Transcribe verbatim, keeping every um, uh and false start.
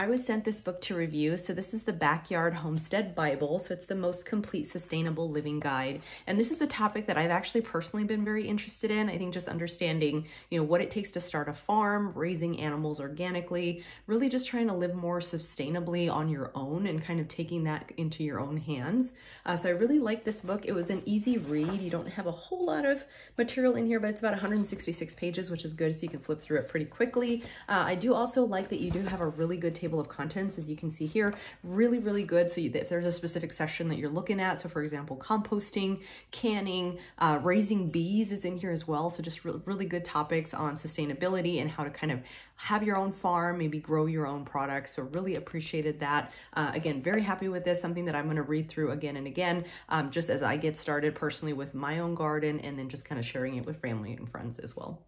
I was sent this book to review. So this is The Backyard Homestead Bible. So it's the most complete sustainable living guide. And this is a topic that I've actually personally been very interested in. I think just understanding, you know, what it takes to start a farm, raising animals organically, really just trying to live more sustainably on your own and kind of taking that into your own hands. Uh, so I really like this book. It was an easy read. You don't have a whole lot of material in here, but it's about one hundred sixty-six pages, which is good. So you can flip through it pretty quickly. Uh, I do also like that you do have a really good table of contents, as you can see here, really, really good. So you, if there's a specific section that you're looking at, so for example, composting, canning, uh, raising bees is in here as well. So just re really good topics on sustainability and how to kind of have your own farm, maybe grow your own products. So really appreciated that. Uh, again, very happy with this, something that I'm going to read through again and again, um, just as I get started personally with my own garden and then just kind of sharing it with family and friends as well.